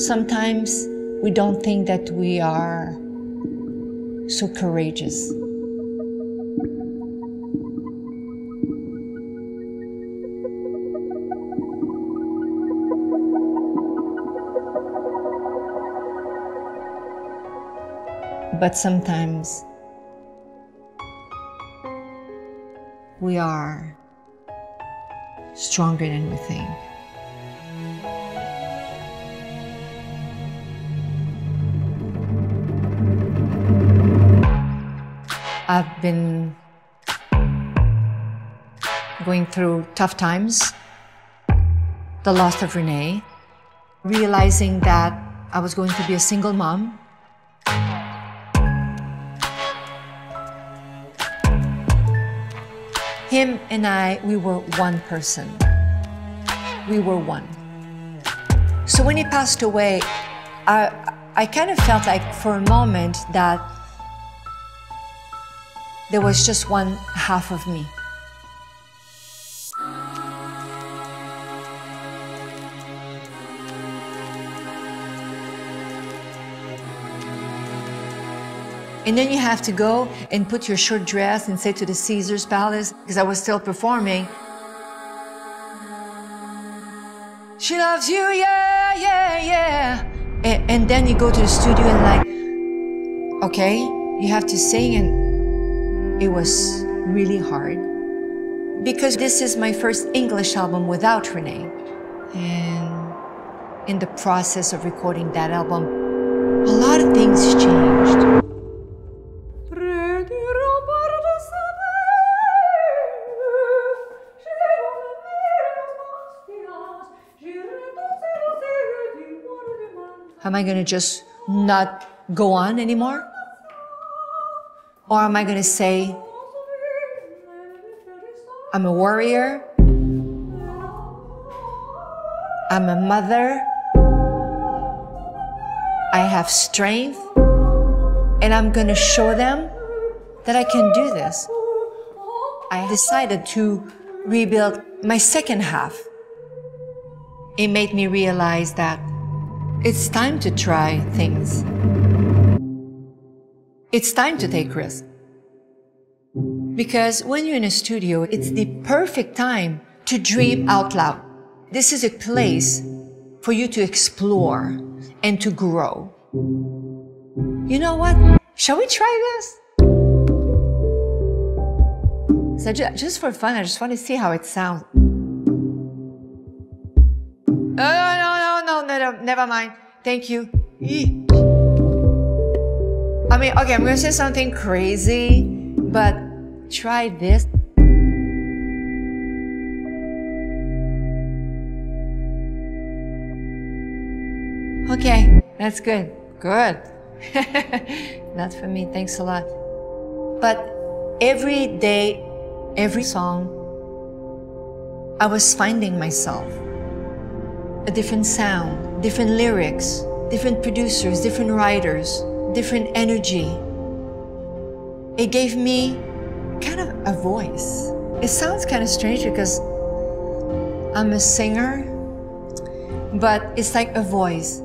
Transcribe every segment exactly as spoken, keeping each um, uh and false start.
Sometimes we don't think that we are so courageous. But sometimes we are stronger than we think. I've been going through tough times, the loss of René, realizing that I was going to be a single mom. Him and I, we were one person. We were one. So when he passed away, I, I kind of felt like for a moment that there was just one half of me. And then you have to go and put your short dress and say to the Caesars Palace, because I was still performing. She loves you, yeah, yeah, yeah. And, and then you go to the studio and like, okay, you have to sing. And it was really hard because this is my first English album without René. And in the process of recording that album, a lot of things changed. Am I going to just not go on anymore? Or am I going to say, I'm a warrior, I'm a mother, I have strength, and I'm going to show them that I can do this. I decided to rebuild my second half. It made me realize that it's time to try things. It's time to take risks. Because when you're in a studio, it's the perfect time to dream out loud. This is a place for you to explore and to grow. You know what? Shall we try this? So ju- just for fun, I just want to see how it sounds. Uh, No, no, never mind. Thank you. I mean, okay, I'm gonna say something crazy, but try this. Okay, that's good. Good. Not for me, thanks a lot. But every day, every song, I was finding myself. A different sound, different lyrics, different producers, different writers, different energy. It gave me kind of a voice. It sounds kind of strange because I'm a singer, but it's like a voice.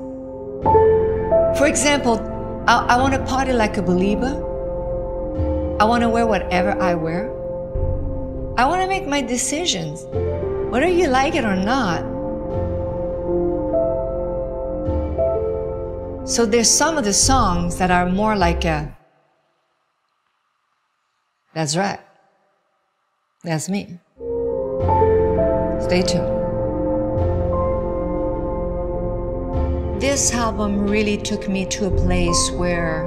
For example, I, I want to party like a believer. I want to wear whatever I wear. I want to make my decisions, whether you like it or not. So there's some of the songs that are more like a, that's right, that's me. Stay tuned. This album really took me to a place where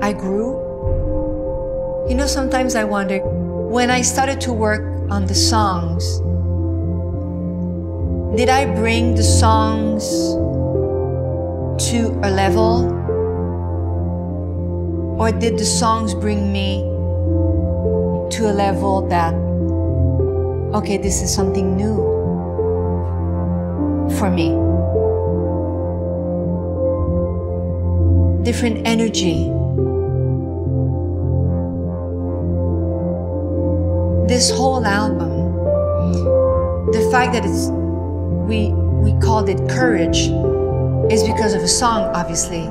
I grew. You know, sometimes I wonder, when I started to work on the songs, did I bring the songs to a level, or did the songs bring me to a level that, okay, this is something new for me? Different energy. The this whole album, the fact that it's we we called it Courage is because of a song, obviously,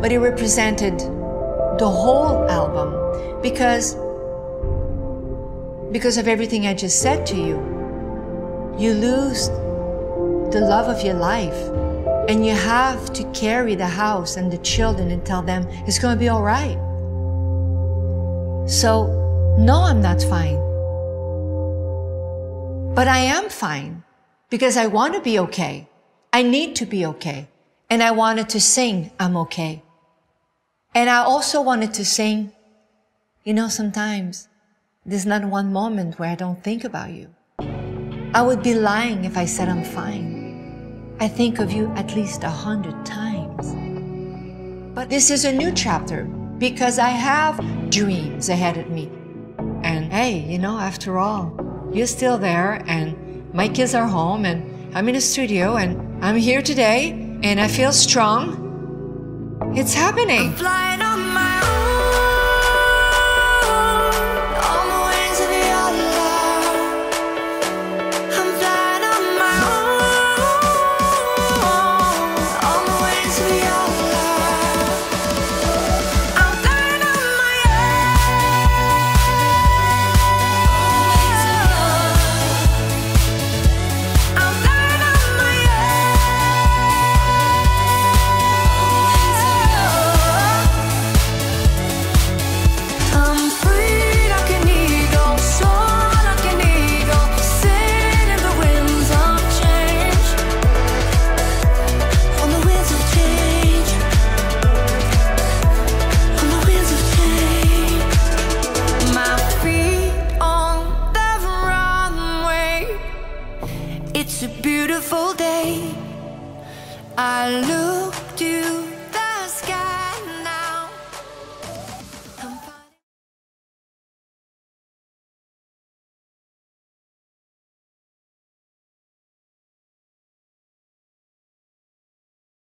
but it represented the whole album because because of everything I just said to you. You lose the love of your life, and you have to carry the house and the children and tell them it's going to be all right. So, no, I'm not fine. But I am fine because I want to be okay. I need to be okay. And I wanted to sing, I'm okay. And I also wanted to sing, you know, sometimes there's not one moment where I don't think about you. I would be lying if I said I'm fine. I think of you at least a hundred times. But this is a new chapter because I have dreams ahead of me. And hey, you know, after all, you're still there and my kids are home and I'm in a studio and I'm here today and I feel strong. It's happening. I'm flying on my own. It's a beautiful day. I looked you